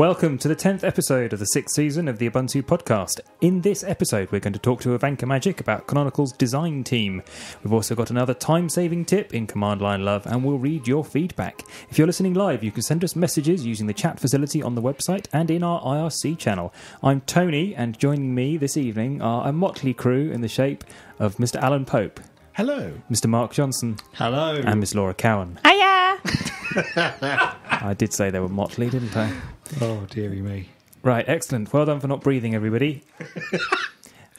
Welcome to the 10th episode of the 6th season of the Ubuntu podcast. In this episode, we're going to talk to Ivanka Magic about Canonical's design team. We've also got another time-saving tip in Command Line Love, and we'll read your feedback. If you're listening live, you can send us messages using the chat facility on the website and in our IRC channel. I'm Tony, and joining me this evening are a motley crew in the shape of Mr. Alan Pope. Hello. Mr. Mark Johnson. Hello. And Miss Laura Cowan. Hiya. I did say they were motley, didn't I? Oh, dearie me. Right, excellent. Well done for not breathing, everybody.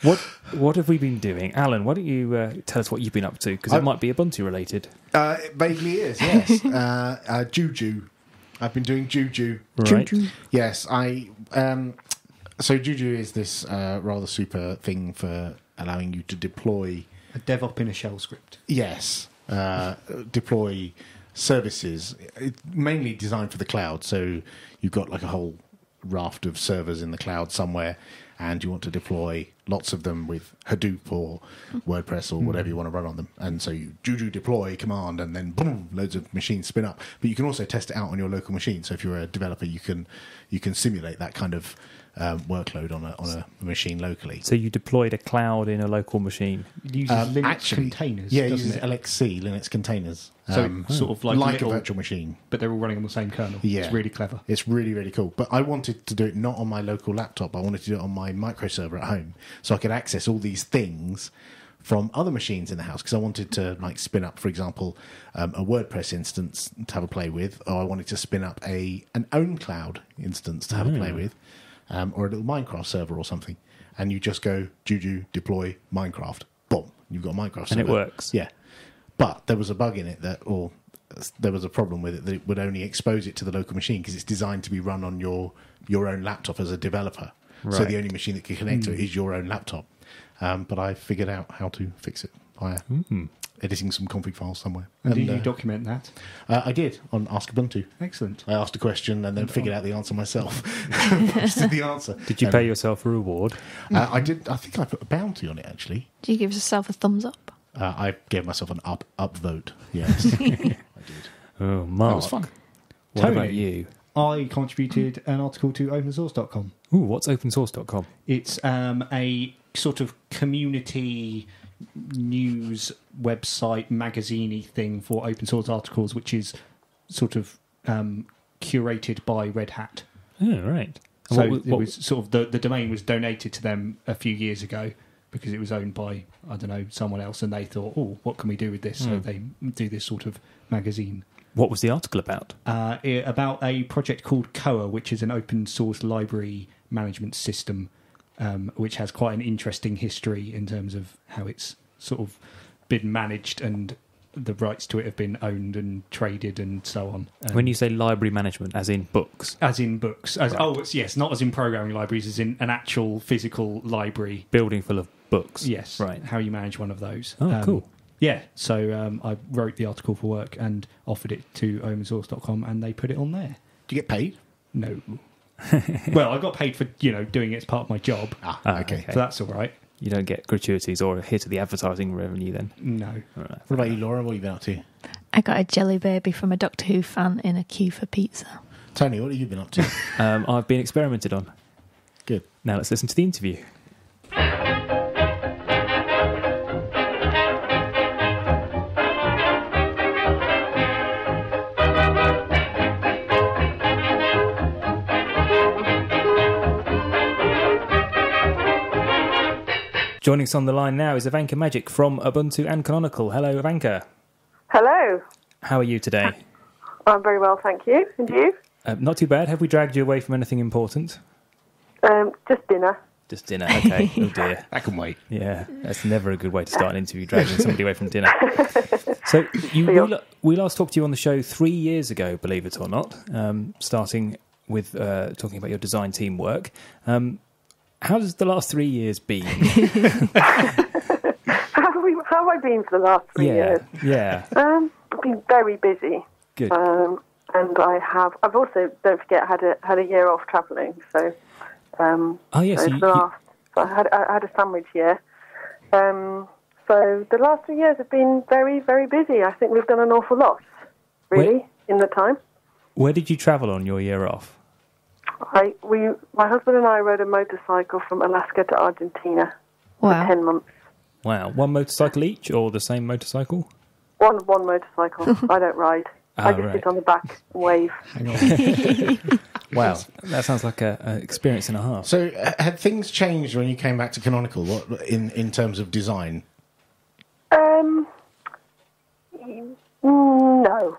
What have we been doing? Alan, why don't you tell us what you've been up to? Because it might be Ubuntu related. It vaguely is, yes. Juju. I've been doing Juju. Right. Juju. Yes, so Juju is this rather super thing for allowing you to deploy... a DevOps in a shell script. Yes. Deploy... services, mainly designed for the cloud, so you've got like a whole raft of servers in the cloud somewhere and you want to deploy lots of them with Hadoop or WordPress or whatever you want to run on them, and so you Juju deploy command and then boom, loads of machines spin up. But you can also test it out on your local machine, so if you're a developer you can simulate that kind of workload on a machine locally. So you deployed a cloud in a local machine. It uses Linux containers. Yeah, it uses LXC, Linux containers. So sort of like a virtual machine. But they're all running on the same kernel. Yeah. It's really clever. It's really, really cool. But I wanted to do it not on my local laptop. I wanted to do it on my microserver at home, so I could access all these things from other machines in the house, because I wanted to like spin up, for example, a WordPress instance to have a play with, or I wanted to spin up an own cloud instance to have a play with. Or a little Minecraft server or something, and you just go Juju deploy Minecraft, boom, you've got a Minecraft server. And it works. Yeah, but there was a bug in it there was a problem with it that it would only expose it to the local machine because it's designed to be run on your own laptop as a developer. Right. So the only machine that can connect to it is your own laptop. But I figured out how to fix it via editing some config files somewhere. And did you document that? I did, on Ask Ubuntu. Excellent. I asked a question and then figured out the answer myself. Posted the answer. Did you pay yourself a reward? I did. I think I put a bounty on it, actually. Did you give yourself a thumbs up? I gave myself an upvote, yes. I did. Oh, Mark. That was fun. What about you? I contributed an article to opensource.com. Ooh, what's opensource.com? It's a sort of community... news website, magazine-y thing for open source articles, which is sort of curated by Red Hat. Oh, right. And so it was sort of the domain was donated to them a few years ago because it was owned by, I don't know, someone else, and they thought, oh, what can we do with this? Mm. So they do this sort of magazine. What was the article about? About a project called Koha, which is an open source library management system. Which has quite an interesting history in terms of how it's sort of been managed and the rights to it have been owned and traded and so on. When you say library management, as in books? As in books. As, right. Oh, yes, not as in programming libraries, as in an actual physical library. Building full of books. Yes, right. How you manage one of those. Oh, cool. Yeah, so I wrote the article for work and offered it to opensource.com and they put it on there. Do you get paid? No. Well, I got paid for, doing it as part of my job. Ah, okay. So that's all right. You don't get gratuities or a hit of the advertising revenue then? No. All right. What about you, Laura? What have you been up to? I got a jelly baby from a Doctor Who fan in a queue for pizza. Tony, what have you been up to? I've been experimented on. Good. Now let's listen to the interview. Joining us on the line now is Ivanka Magic from Ubuntu and Canonical. Hello, Ivanka. Hello. How are you today? I'm very well, thank you. And you? Not too bad. Have we dragged you away from anything important? Just dinner. Just dinner, okay. Oh, dear. That can wait. Yeah, that's never a good way to start an interview, dragging somebody away from dinner. So we last talked to you on the show 3 years ago, believe it or not, starting with talking about your design team work. How has the last 3 years been? How have I been for the last three years? Yeah. I've been very busy. Good. And I've also, don't forget, had a year off travelling. So, I had a sandwich year. So the last 3 years have been very, very busy. I think we've done an awful lot, really, in the time. Where did you travel on your year off? My husband and I rode a motorcycle from Alaska to Argentina for 10 months. Wow. One motorcycle each or the same motorcycle? One motorcycle. I don't ride. Ah, I just sit on the back and wave. Hang on. Wow, that sounds like an experience and a half. So had things changed when you came back to Canonical in terms of design? No.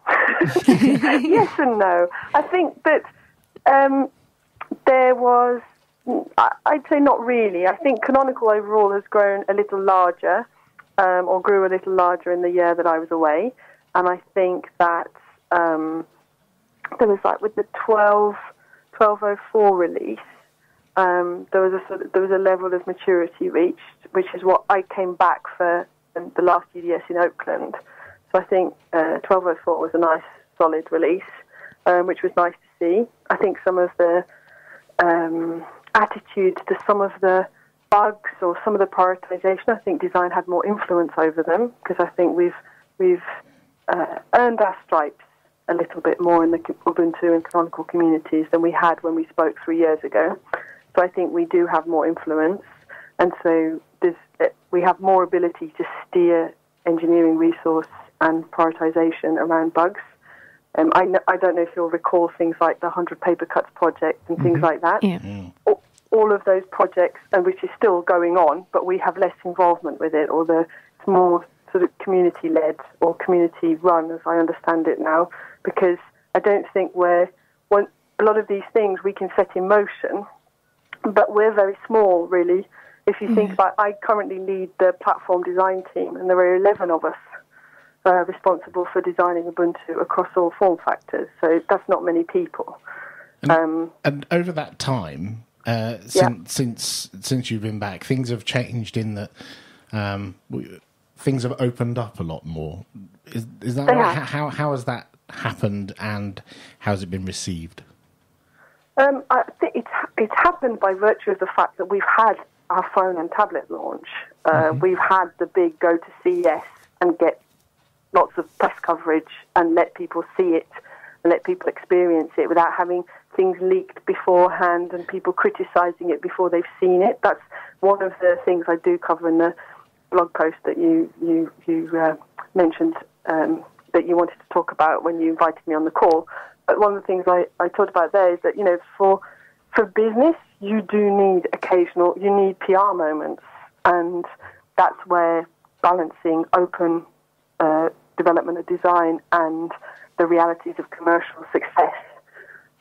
Yes and no. I think that there was... I'd say not really. I think Canonical overall has grown a little larger, or grew a little larger in the year that I was away. And I think that there was, like, with the 12.04 release, there was a level of maturity reached, which is what I came back for the last UDS in Oakland. So I think 12.04 was a nice, solid release, which was nice to see. I think some of the attitudes to some of the bugs or some of the prioritization, I think design had more influence over them, because I think we've earned our stripes a little bit more in the Ubuntu and Canonical communities than we had when we spoke 3 years ago. So I think we do have more influence, and so we have more ability to steer engineering resource and prioritization around bugs. I don't know if you'll recall things like the 100 Paper Cuts project and things like that. Yeah. Mm. All of those projects, and which is still going on, but we have less involvement with it, or it's more sort of community-led or community-run, as I understand it now, because I don't think a lot of these things we can set in motion, but we're very small, really. If you think about, I currently lead the platform design team, and there are 11 of us responsible for designing Ubuntu across all form factors, so that's not many people. And over that time, since you've been back, things have changed in that... things have opened up a lot more. Is that right? How has that happened, and how's it been received? I think it's happened by virtue of the fact that we've had our phone and tablet launch. We've had the big go to CES and get lots of press coverage and let people see it and let people experience it without having things leaked beforehand and people criticising it before they've seen it. That's one of the things I do cover in the blog post that you mentioned that you wanted to talk about when you invited me on the call. But one of the things I talked about there is that, you know, for business, you do need you need PR moments, and that's where balancing open development of design and the realities of commercial success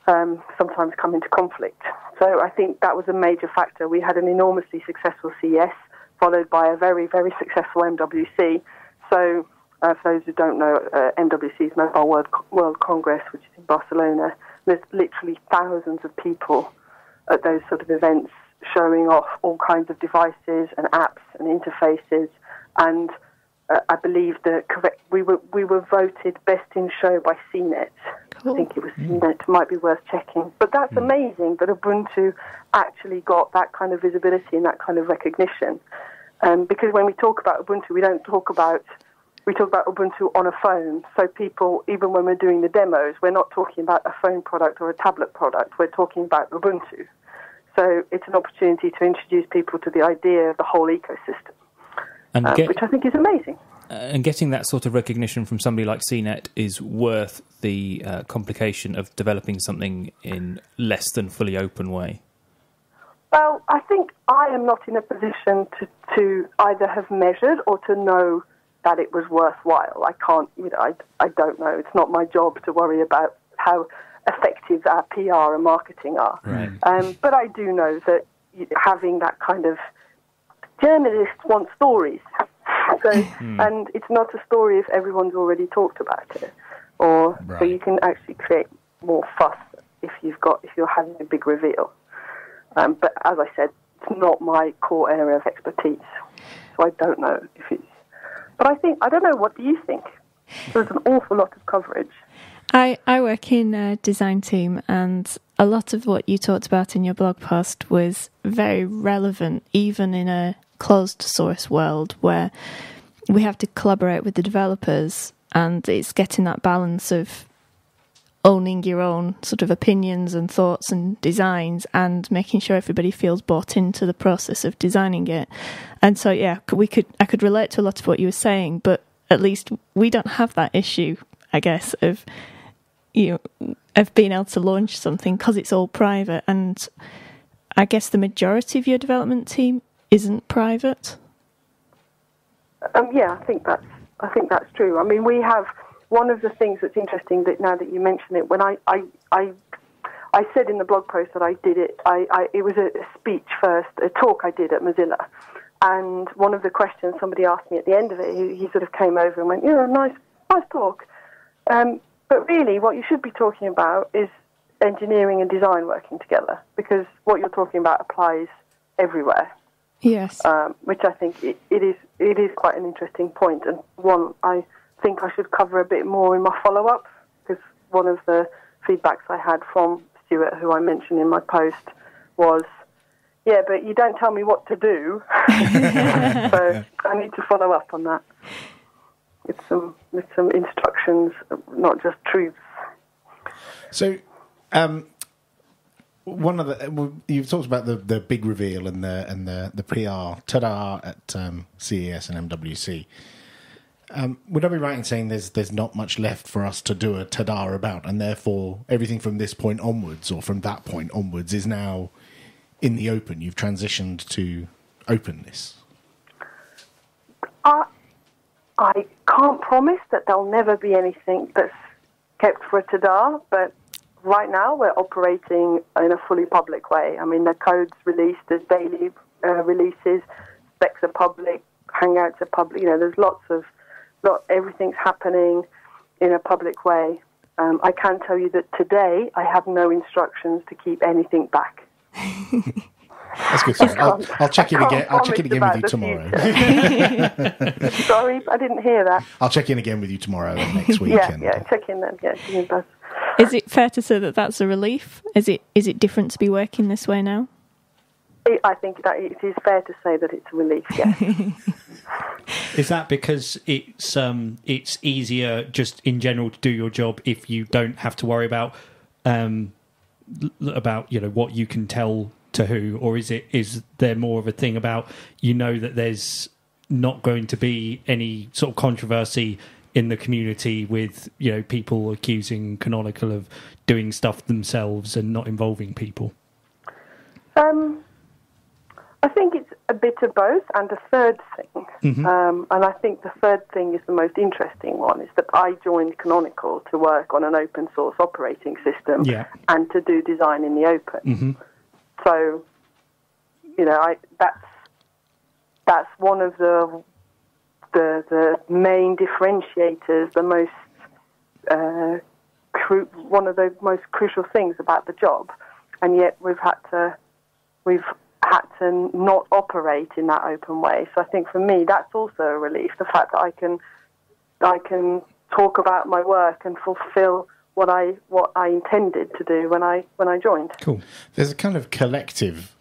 sometimes come into conflict. So I think that was a major factor. We had an enormously successful CES, followed by a very, very successful MWC. So, for those who don't know, MWC is Mobile World Congress, which is in Barcelona. There's literally thousands of people at those sort of events showing off all kinds of devices and apps and interfaces. And I believe we were voted best in show by CNET. Cool. I think it was CNET. Might be worth checking. But that's amazing that Ubuntu actually got that kind of visibility and that kind of recognition. Because when we talk about Ubuntu, we talk about Ubuntu on a phone. So people, even when we're doing the demos, we're not talking about a phone product or a tablet product. We're talking about Ubuntu. So it's an opportunity to introduce people to the idea of the whole ecosystem, which I think is amazing. And getting that sort of recognition from somebody like CNET is worth the complication of developing something in less than fully open way. Well, I think I am not in a position to either have measured or to know that it was worthwhile. I can't, you know, I don't know. It's not my job to worry about how effective our PR and marketing are. Right. But I do know that having that kind of... Journalists want stories, and it's not a story if everyone's already talked about it, so you can actually create more fuss if you're having a big reveal. But as I said, it's not my core area of expertise, so I don't know if it's. But I don't know. What do you think? There's an awful lot of coverage. I work in a design team, and a lot of what you talked about in your blog post was very relevant, even in a closed source world where we have to collaborate with the developers, and it's getting that balance of owning your own sort of opinions and thoughts and designs and making sure everybody feels bought into the process of designing it. And so, yeah, I could relate to a lot of what you were saying, but at least we don't have that issue, I guess, of, you know, of being able to launch something because it's all private. And I guess the majority of your development team isn't private. Yeah, I think that's true. I mean, we have one of the things that's interesting that now that you mention it, when I said in the blog post that I did it, it was a talk I did at Mozilla, and one of the questions somebody asked me at the end of it, he sort of came over and went, "Yeah, nice talk, but really what you should be talking about is engineering and design working together, because what you're talking about applies everywhere." Yes, which I think it is quite an interesting point, and one I think I should cover a bit more in my follow-up, because one of the feedbacks I had from Stuart, who I mentioned in my post, was, yeah, but you don't tell me what to do, so I need to follow up on that with some instructions, not just truths. So, you've talked about the big reveal and the PR ta-da at CES and MWC. Would I be right in saying there's not much left for us to do a ta-da about, and therefore everything from this point onwards, or from that point onwards, is now in the open? You've transitioned to openness. I can't promise that there'll never be anything that's kept for a ta-da, but right now we're operating in a fully public way. I mean, the code's released, there's daily releases, specs are public, Hangouts are public. You know, there's everything's happening in a public way. I can tell you that today I have no instructions to keep anything back. That's good. I'll check in again. I'll check in again with you tomorrow. Sorry, I didn't hear that. I'll check in again with you tomorrow and next week. Yeah, check in then. Yeah. Is it fair to say that that's a relief? Is it different to be working this way now? I think that it is fair to say that it's a relief, yes. Is that because it's easier just in general to do your job if you don't have to worry about, you know, what you can tell to who? Or is there more of a thing about, you know, that there's not going to be any sort of controversy in the community with, you know, people accusing Canonical of doing stuff themselves and not involving people? I think it's a bit of both and a third thing. Mm-hmm. And I think the third thing is the most interesting one, is that I joined Canonical to work on an open source operating system and to do design in the open. Mm-hmm. So, you know, that's one of the main differentiators, the most one of the most crucial things about the job, and yet we've had to not operate in that open way. So I think for me that's also a relief, the fact that I can talk about my work and fulfill what I intended to do when I joined. Cool. There's a kind of collective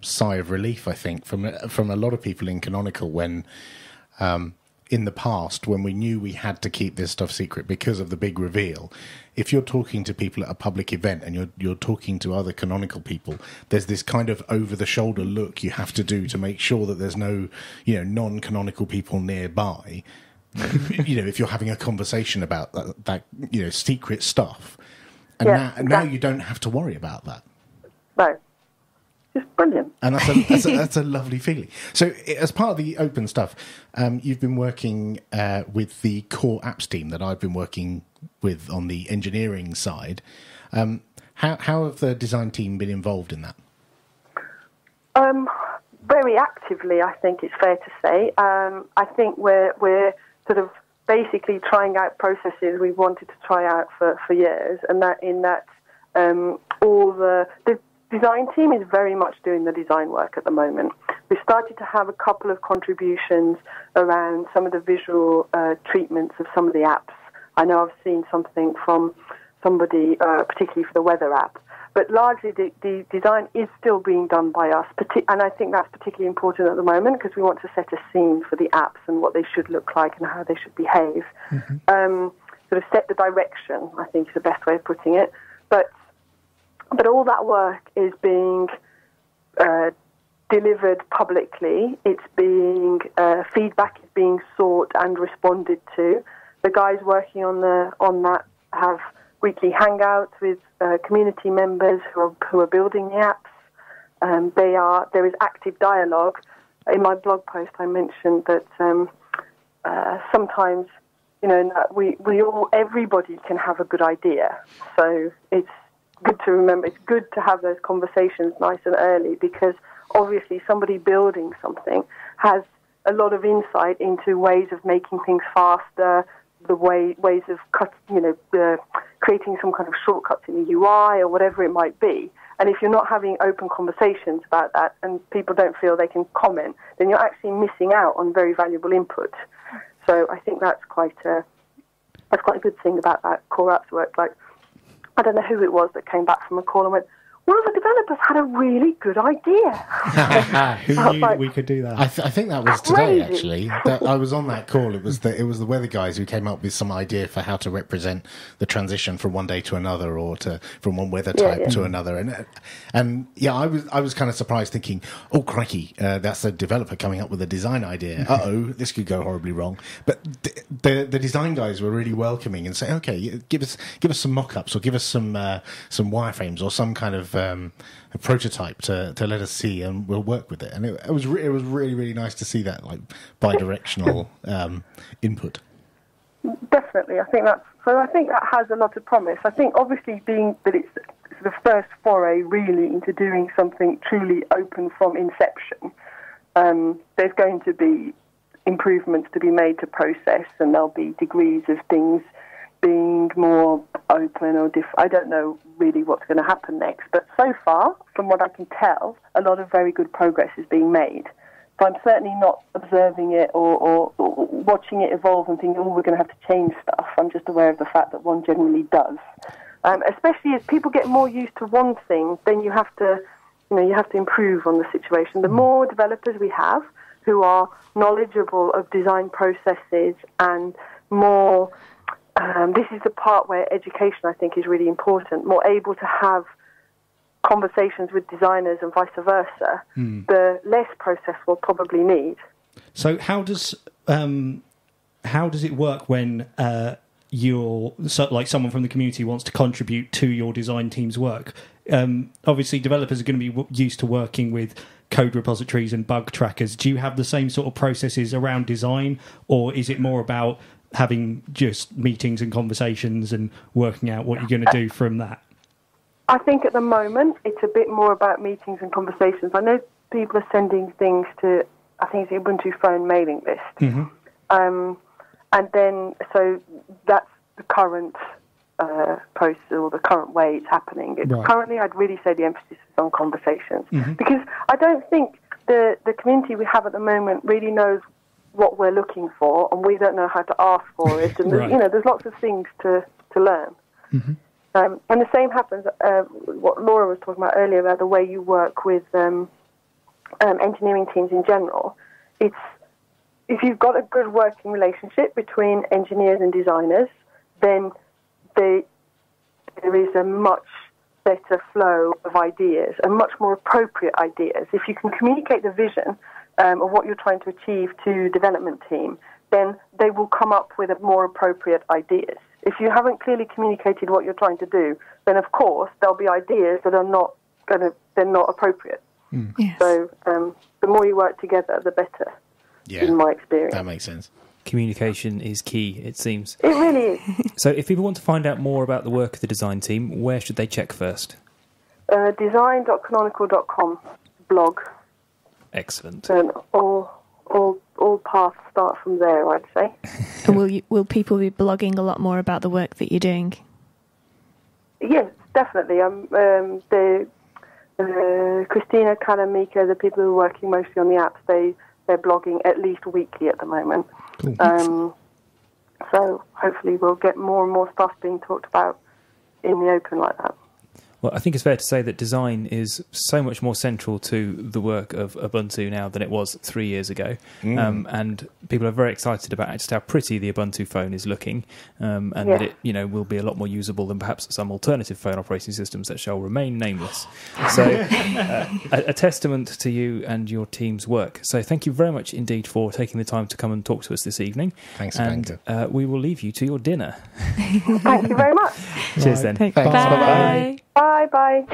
sigh of relief, I think, from a lot of people in Canonical when in the past, when we knew we had to keep this stuff secret because of the big reveal. If you're talking to people at a public event and you're talking to other Canonical people, there's this kind of over-the-shoulder look you have to do to make sure that there's no, you know, non-Canonical people nearby. You know, if you're having a conversation about that you know, secret stuff, and now you don't have to worry about that. No. It's brilliant. And that's a lovely feeling. So as part of the open stuff, you've been working with the core apps team that I've been working with on the engineering side. How have the design team been involved in that? Very actively, I think it's fair to say. I think we're sort of basically trying out processes we've wanted to try out for years, and all the design team is very much doing the design work at the moment. We've started to have a couple of contributions around some of the visual treatments of some of the apps. I know I've seen something from somebody, particularly for the weather app, but largely the design is still being done by us, and I think that's particularly important at the moment because we want to set a scene for the apps and what they should look like and how they should behave. Mm-hmm. sort of set the direction, I think is the best way of putting it. But all that work is being delivered publicly. It's being feedback is being sought and responded to. The guys working on that have weekly hangouts with community members who are building the apps. There is active dialogue. In my blog post, I mentioned that sometimes, you know, everybody can have a good idea. So it's good to remember. It's good to have those conversations nice and early, because obviously somebody building something has a lot of insight into ways of making things faster, ways of creating some kind of shortcuts in the UI or whatever it might be. And if you're not having open conversations about that and people don't feel they can comment, then you're actually missing out on very valuable input. So I think that's quite a good thing about that core apps work. Like, I don't know who it was that came back from a call and went, "One of the developers had a really good idea." Who knew we could do that? I think that was today, actually. That I was on that call. It was the weather guys who came up with some idea for how to represent the transition from one day to another, or from one weather type to another. And yeah, I was kind of surprised, thinking, "Oh crikey, that's a developer coming up with a design idea. This could go horribly wrong." But the design guys were really welcoming and saying, "Okay, give us some mock-ups, or give us some wireframes, or some kind of." A prototype to let us see, and we'll work with it. And it was really, really nice to see that, like, bi-directional input. Definitely, I think that has a lot of promise. I think obviously being that it's the first foray really into doing something truly open from inception. There's going to be improvements to be made to process, and there'll be degrees of things being more open or different. I don't know really what's going to happen next, but so far, from what I can tell, a lot of very good progress is being made. So I'm certainly not observing it or watching it evolve and thinking, we're going to have to change stuff. I'm just aware of the fact that one generally does. Especially as people get more used to one thing, then you have to improve on the situation. The more developers we have who are knowledgeable of design processes and more... this is the part where education, I think, is really important. More able to have conversations with designers and vice versa, the less process we'll probably need. So how does it work when someone from the community wants to contribute to your design team's work? Obviously, developers are going to be used to working with code repositories and bug trackers. Do you have the same sort of processes around design, or is it more about having just meetings and conversations and working out what you're going to do from that? I think at the moment it's a bit more about meetings and conversations. I know people are sending things to, I think it's the Ubuntu phone mailing list. Mm-hmm. And then, so that's the current process, or the current way it's happening. Currently, I'd really say the emphasis is on conversations. Mm-hmm. Because I don't think the community we have at the moment really knows what we're looking for, and we don't know how to ask for it, and you know, there's lots of things to learn. Mm-hmm. And the same happens, what Laura was talking about earlier, about the way you work with engineering teams in general. It's, if you've got a good working relationship between engineers and designers, then there is a much better flow of ideas, and much more appropriate ideas. If you can communicate the vision of what you're trying to achieve to development team, then they will come up with more appropriate ideas. If you haven't clearly communicated what you're trying to do, then of course there'll be ideas that are not appropriate. Mm. Yes. So the more you work together, the better. Yeah, in my experience, that makes sense. Communication is key, it seems. It really is. So, if people want to find out more about the work of the design team, where should they check first? Design.canonical.com blog. Excellent. And all paths start from there, I'd say. And will people be blogging a lot more about the work that you're doing? Yes, definitely. Christina, Callum, Mika, the people who are working mostly on the apps, they're blogging at least weekly at the moment. Cool. So hopefully we'll get more and more stuff being talked about in the open like that. Well, I think it's fair to say that design is so much more central to the work of Ubuntu now than it was 3 years ago. And people are very excited about just how pretty the Ubuntu phone is looking, and that it, you know, will be a lot more usable than perhaps some alternative phone operating systems that shall remain nameless. So a testament to you and your team's work. So thank you very much indeed for taking the time to come and talk to us this evening. Thanks, Ivanka. And we will leave you to your dinner. Thank you very much. Cheers then. Thanks. Bye. Bye. Bye. Bye.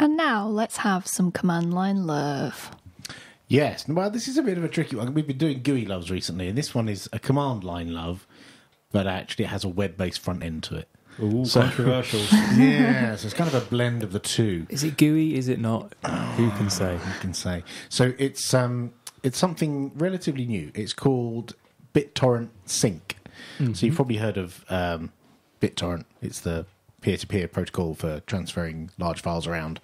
And now let's have some command line love. Yes. Well, this is a bit of a tricky one. We've been doing GUI loves recently, and this one is a command line love, but actually it has a web-based front end to it. Ooh, so, controversial. Yeah, so it's kind of a blend of the two. Is it GUI? Is it not? Who can say? Who can say? So it's something relatively new. It's called BitTorrent Sync. Mm-hmm. So you've probably heard of BitTorrent. It's the peer-to-peer protocol for transferring large files around,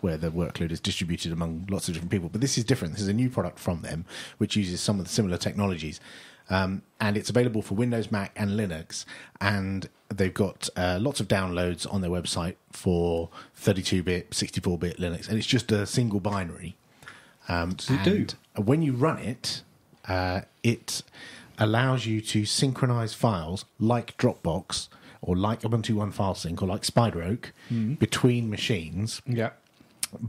where the workload is distributed among lots of different people. But this is different. This is a new product from them, which uses some of the similar technologies. And it's available for Windows, Mac, and Linux. And they've got lots of downloads on their website for 32-bit, 64-bit Linux. And it's just a single binary. When you run it, it allows you to synchronize files like Dropbox or like Ubuntu One File Sync or like Spider Oak between machines. Yeah.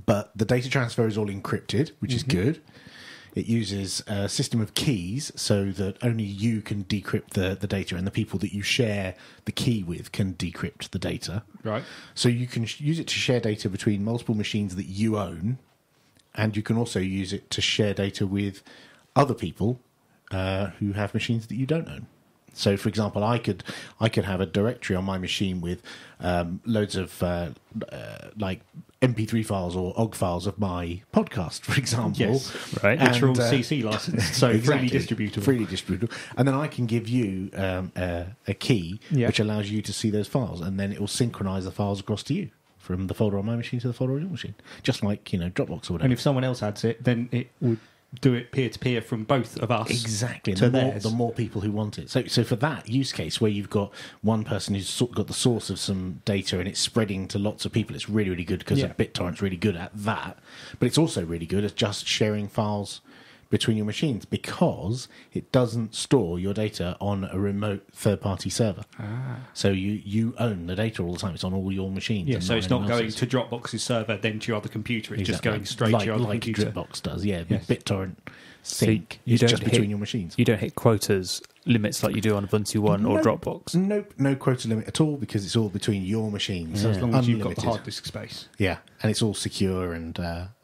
But the data transfer is all encrypted, which is good. It uses a system of keys so that only you can decrypt the data, and the people that you share the key with can decrypt the data. Right. So you can use it to share data between multiple machines that you own, and you can also use it to share data with other people who have machines that you don't own. So, for example, I could have a directory on my machine with loads of like MP3 files or OGG files of my podcast, for example. Yes, right. Which are all CC licensed, so exactly, freely distributable. Freely distributable. And then I can give you a key which allows you to see those files, and then it will synchronize the files across to you from the folder on my machine to the folder on your machine, just like, you know, Dropbox or whatever. And if someone else adds it, then it would do it peer-to-peer from both of us. Exactly. The more people who want it. So for that use case where you've got one person who's got the source of some data and it's spreading to lots of people, it's really, really good because BitTorrent's really good at that. But it's also really good at just sharing files between your machines because it doesn't store your data on a remote third-party server. So you own the data all the time. It's on all your machines. Yeah, so it's not going to Dropbox's server, then to your other computer. It's just going straight to your other computer. Like Dropbox does, BitTorrent Sync. It's just between your machines. You don't hit quotas limits like you do on Ubuntu One or Dropbox? Nope, no quota limit at all because it's all between your machines. So as long as you've got the hard disk space. Yeah, and it's all secure and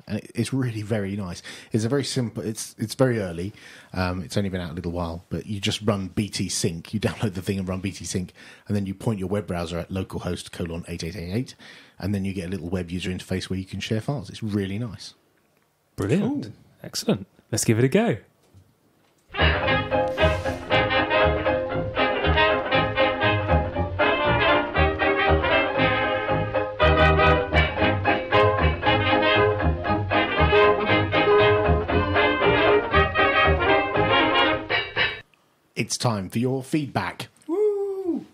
it's really very nice. It's a very simple. It's very early. It's only been out a little while, but you just run BT Sync. You download the thing and run BT Sync, and then you point your web browser at localhost:8888, and then you get a little web user interface where you can share files. It's really nice. Brilliant, excellent. Let's give it a go. It's time for your feedback. Woo!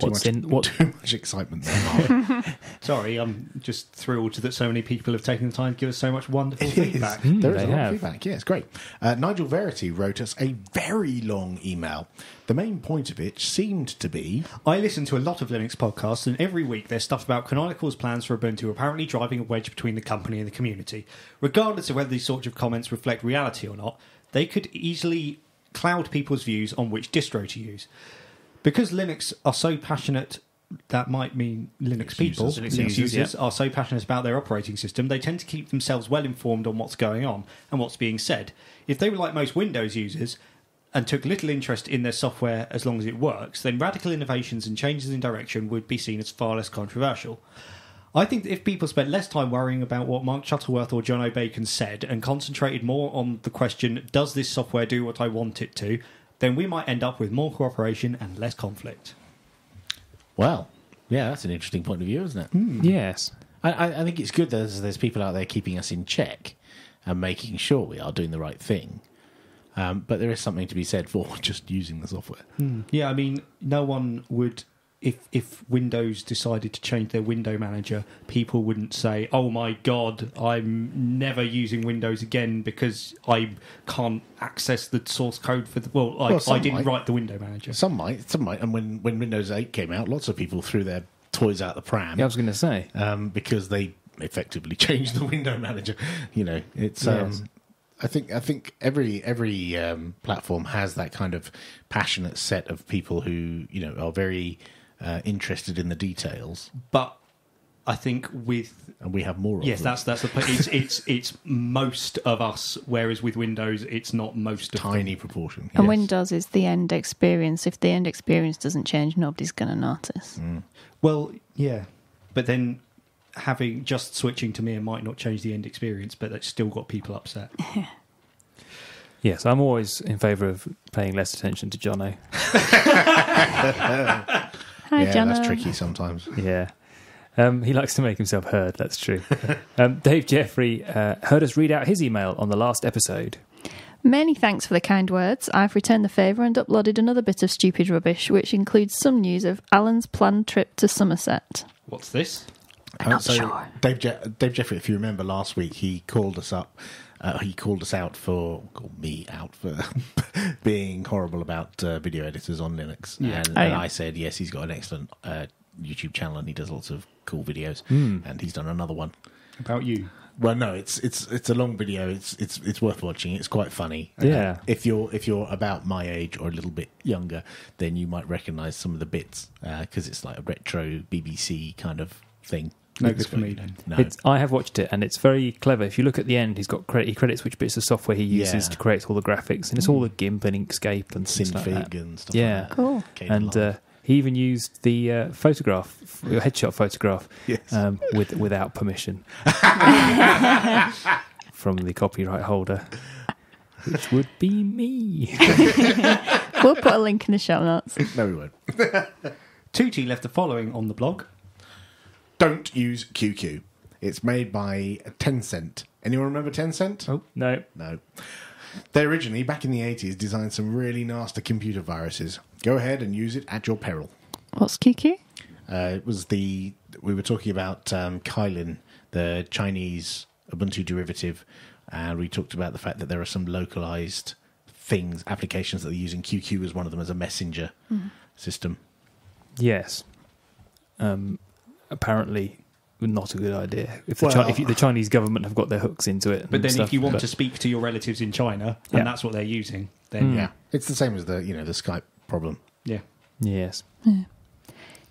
Too much excitement there, Mark. Sorry, I'm just thrilled that so many people have taken the time to give us so much wonderful feedback. There is a lot of feedback. Yeah, it's great. Nigel Verity wrote us a very long email. The main point of it seemed to be... I listen to a lot of Linux podcasts, and every week there's stuff about Canonical's plans for Ubuntu apparently driving a wedge between the company and the community. Regardless of whether these sorts of comments reflect reality or not, they could easily cloud people's views on which distro to use. Because Linux are so passionate, that might mean Linux people, Linux users are so passionate about their operating system, they tend to keep themselves well informed on what's going on and what's being said. If they were like most Windows users and took little interest in their software as long as it works, then radical innovations and changes in direction would be seen as far less controversial. I think that if people spent less time worrying about what Mark Shuttleworth or John O'Bacon said and concentrated more on the question, does this software do what I want it to, then we might end up with more cooperation and less conflict. Well, Yeah, that's an interesting point of view, isn't it? Mm. Yes. I think it's good that there's people out there keeping us in check and making sure we are doing the right thing. But there is something to be said for just using the software. Mm. Yeah, I mean, no one would... If Windows decided to change their window manager, people wouldn't say, oh, my God, I'm never using Windows again because I can't access the source code for the... Well, I didn't write the window manager. Some might. And when Windows 8 came out, lots of people threw their toys out the pram. Yeah, I was going to say. Because they effectively changed the window manager. You know, it's... Yes. I think every platform has that kind of passionate set of people who, you know, are very... interested in the details, but I think we have more of them. Yes, that's the point. It's most of us, whereas with Windows, it's not most of tiny them. Proportion. And yes. Windows is the end experience. If the end experience doesn't change, nobody's going to notice. Mm. Well, yeah, but then having just switching to Mir might not change the end experience, but that's still got people upset. Yes, I'm always in favour of paying less attention to Jono. Hi, yeah, Jono. That's tricky sometimes. Yeah. He likes to make himself heard, that's true. Dave Jeffrey heard us read out his email on the last episode. Many thanks for the kind words. I've returned the favour and uploaded another bit of stupid rubbish, which includes some news of Alan's planned trip to Somerset. What's this? I'm not sure. Dave Jeffrey, if you remember last week, he called us up. He called me out for being horrible about video editors on Linux. Yeah. And I said, yes, he's got an excellent YouTube channel and he does lots of cool videos. Mm. And he's done another one. About you? Well, no, it's a long video. It's worth watching. It's quite funny. Yeah. If you're about my age or a little bit younger, then you might recognise some of the bits because it's like a retro BBC kind of thing. No good for me then. No. I have watched it, and it's very clever. If you look at the end, he's got he credits which bits of software he uses to create all the graphics, and it's all the GIMP and Inkscape and Synfig like and stuff. Yeah, like cool. And he even used the photograph, your headshot photograph, yes. Without permission from the copyright holder, which would be me. We'll put a link in the show notes. No, we won't. Tutti left the following on the blog. Don't use QQ. It's made by Tencent. Anyone remember Tencent? Oh, no. No. They originally, back in the 80s, designed some really nasty computer viruses. Go ahead and use it at your peril. What's QQ? It was we were talking about Kylin, the Chinese Ubuntu derivative, and we talked about the fact that there are some localized things, applications that they're using. QQ was one of them as a messenger system. Yes. Apparently not a good idea. If the Chinese government have got their hooks into it. But then stuff, if you want to speak to your relatives in China, and that's what they're using, then... Mm. Yeah, it's the same as the Skype problem. Yeah. Yes. Yeah.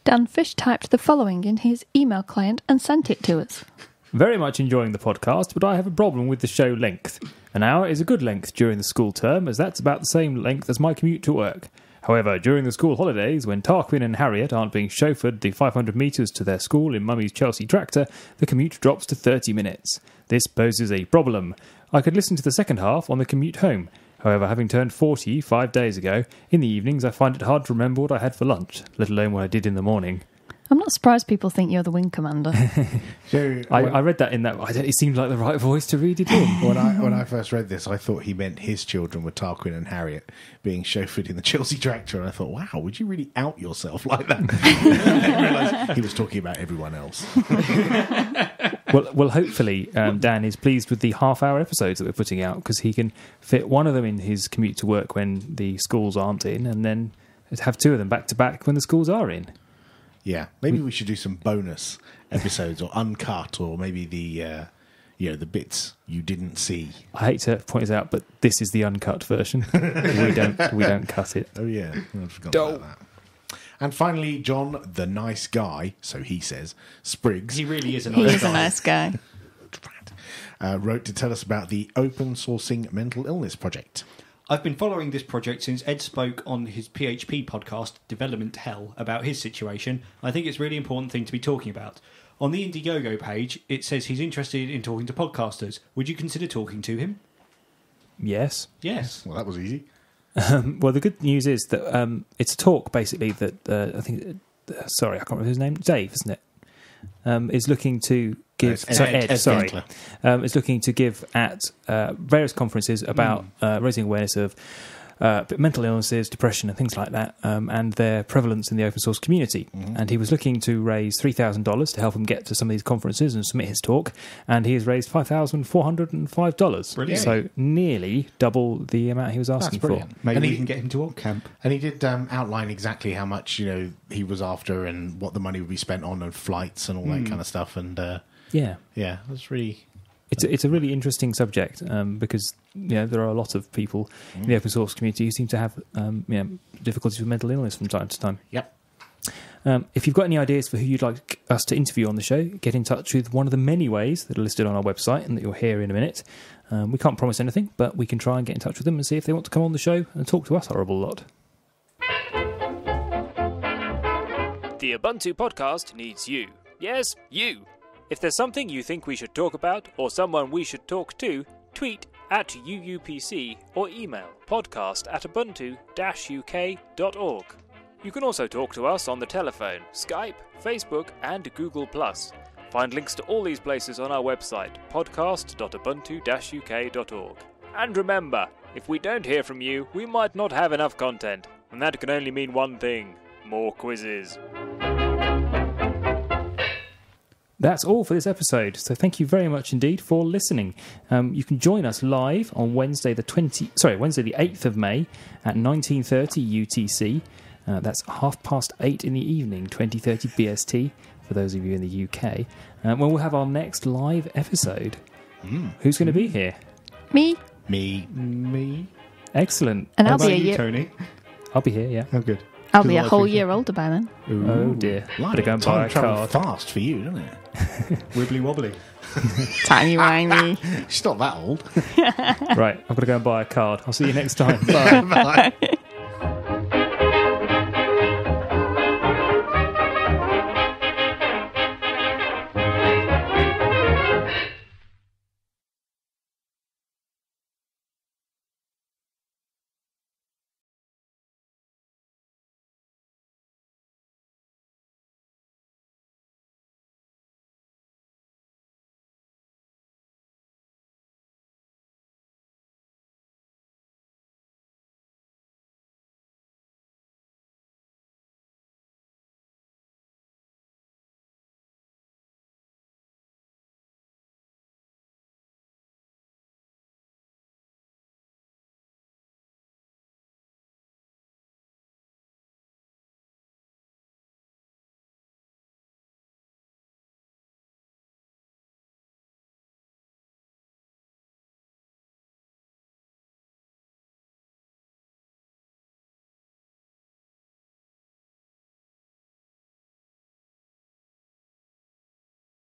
Dan Fish typed the following in his email client and sent it to us. Very much enjoying the podcast, but I have a problem with the show length. An hour is a good length during the school term, as that's about the same length as my commute to work. However, during the school holidays, when Tarquin and Harriet aren't being chauffeured the 500 metres to their school in Mummy's Chelsea tractor, the commute drops to 30 minutes. This poses a problem. I could listen to the second half on the commute home. However, having turned 40 5 days ago, in the evenings I find it hard to remember what I had for lunch, let alone what I did in the morning. I'm not surprised people think you're the wing commander. I read that in that... it seemed like the right voice to read it in. When I first read this, I thought he meant his children were Tarquin and Harriet being chauffeured in the Chelsea tractor, and I thought, wow, would you really out yourself like that? I realised he was talking about everyone else. Well, hopefully Dan is pleased with the half-hour episodes that we're putting out, because he can fit one of them in his commute to work when the schools aren't in, and then have two of them back-to-back when the schools are in. Yeah, maybe we should do some bonus episodes or uncut, or maybe the bits you didn't see. I hate to point this out, but this is the uncut version. we don't cut it. Oh yeah, I forgot about that. And finally, John, the nice guy, so he says, Spriggs. He really is a nice guy. He is a nice guy. Wrote to tell us about the Open Sourcing Mental Illness Project. I've been following this project since Ed spoke on his PHP podcast, Development Hell, about his situation. I think it's a really important thing to be talking about. On the Indiegogo page, it says he's interested in talking to podcasters. Would you consider talking to him? Yes. Yes. Well, that was easy. Well, the good news is that it's a talk, basically, that I think sorry, I can't remember his name, Dave, isn't it? Is looking to give Ed is looking to give at various conferences about raising awareness of mental illnesses, depression and things like that, and their prevalence in the open source community. And he was looking to raise $3,000 to help him get to some of these conferences and submit his talk, and he has raised $5,405. Brilliant. So nearly double the amount he was asking for. Maybe and we can get him to WordCamp. And he did outline exactly how much, you know, he was after and what the money would be spent on and flights and all that kind of stuff. And yeah, it was really... It's a really interesting subject because there are a lot of people in the open source community who seem to have difficulties with mental illness from time to time. Yep. If you've got any ideas for who you'd like us to interview on the show, get in touch with one of the many ways that are listed on our website and that you'll hear in a minute. We can't promise anything, but we can try and get in touch with them and see if they want to come on the show and talk to us a horrible lot. The Ubuntu podcast needs you. Yes, you. If there's something you think we should talk about or someone we should talk to, tweet at UUPC or email podcast@ubuntu-uk.org. You can also talk to us on the telephone, Skype, Facebook and Google+. Find links to all these places on our website, podcast.ubuntu-uk.org. And remember, if we don't hear from you, we might not have enough content. And that can only mean one thing, more quizzes. That's all for this episode, so thank you very much indeed for listening. You can join us live on Wednesday the 8th of May at 19:30 UTC. That's 8:30 in the evening, 20:30 BST, for those of you in the UK, when we'll have our next live episode. Who's going to be here? Me. Me. Me. Excellent. And I'll be you, Tony? I'll be here, yeah. Oh, good. I'll be a whole year older by then. Ooh. Oh dear! Gotta go and buy a card. Fast for you, doesn't it? Wibbly wobbly, tiny whiny. She's not that old. Right, I've got to go and buy a card. I'll see you next time. Bye. Bye.